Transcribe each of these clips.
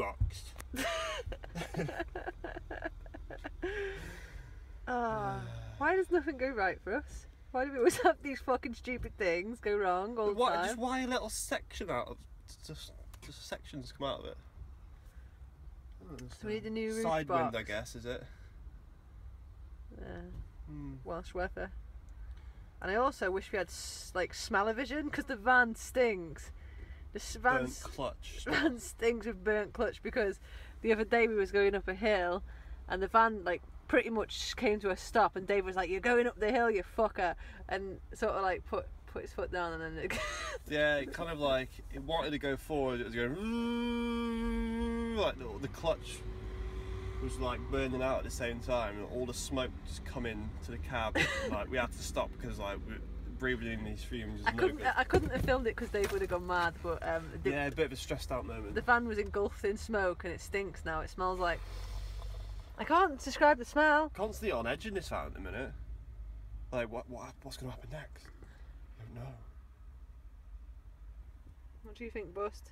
boxed. Why does nothing go right for us? Why do we always have these fucking stupid things go wrong all the time? Just why a little section out of just sections come out of it? So we need a new roof side box. Wind, I guess, is it? Yeah. Welsh weather. And I also wish we had like smell-o-vision, because the van stinks. The van stinks with burnt clutch, because the other day we was going up a hill and the van like pretty much came to a stop and Dave was like, "You're going up the hill, you fucker," and sort of like put his foot down and then it yeah, it kind of like it wanted to go forward, it was going like the clutch was like burning out at the same time and all the smoke just come in to the cab. Like we had to stop because like we breathing in these fumes. I couldn't have filmed it because Dave would have gone mad, but yeah, a bit of a stressed out moment. The van was engulfed in smoke and it stinks now. It smells like, I can't describe the smell. Constantly on edge in this van at the minute. Like what's going to happen next? I don't know. What do you think, Bust?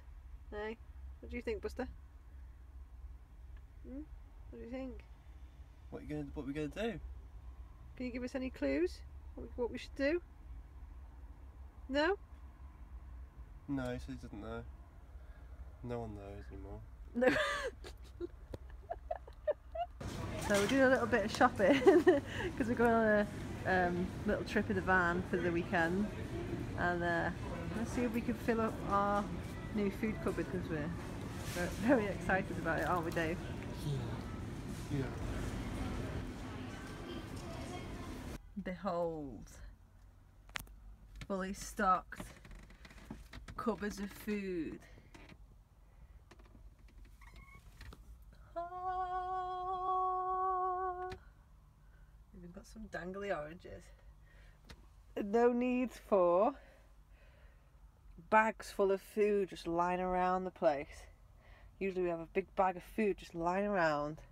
Hey, what do you think, Buster? Hmm? What do you think? What are we going to do? Can you give us any clues? What we should do? No? No, so he doesn't know. No one knows anymore. No. So we're doing a little bit of shopping because we're going on a little trip in the van for the weekend, and let's see if we can fill up our new food cupboard because we're very excited about it, aren't we, Dave? Yeah. Behold, fully stocked cupboards of food. Ah, we've got some dangly oranges. No need for bags full of food just lying around the place. Usually we have a big bag of food just lying around,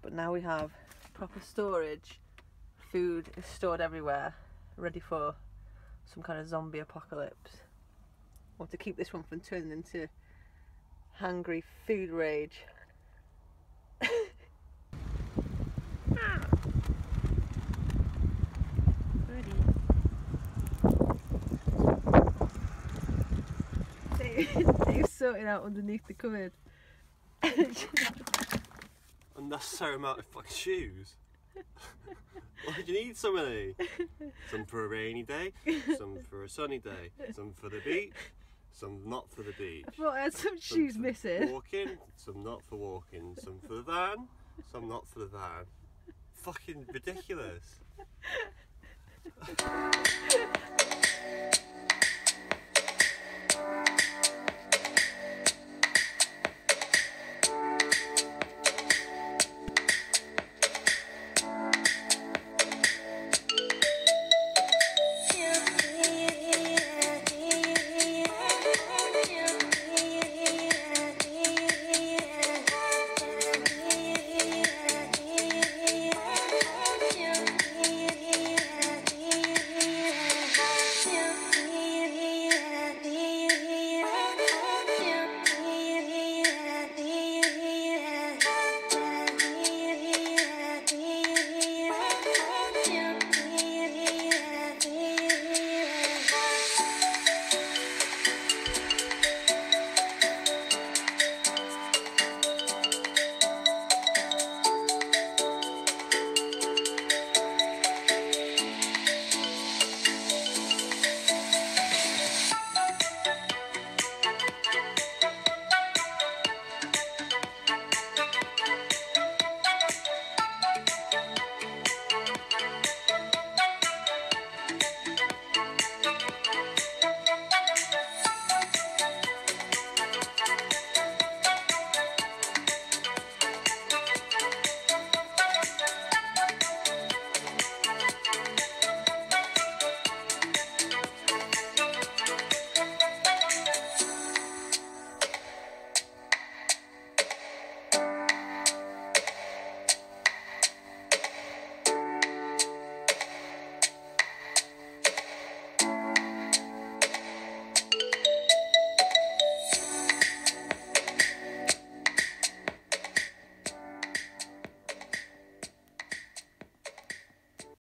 but now we have proper storage. Food is stored everywhere, ready for some kind of zombie apocalypse. I want to keep this one from turning into hungry food rage. Dave's sorting out underneath the cupboard. Unnecessary amount of fucking shoes. Why do you need so many? Some for a rainy day, some for a sunny day, some for the beach, some not for the beach. Well, I had some shoes missing. Walking, some not for walking, some for the van, some not for the van. Fucking ridiculous.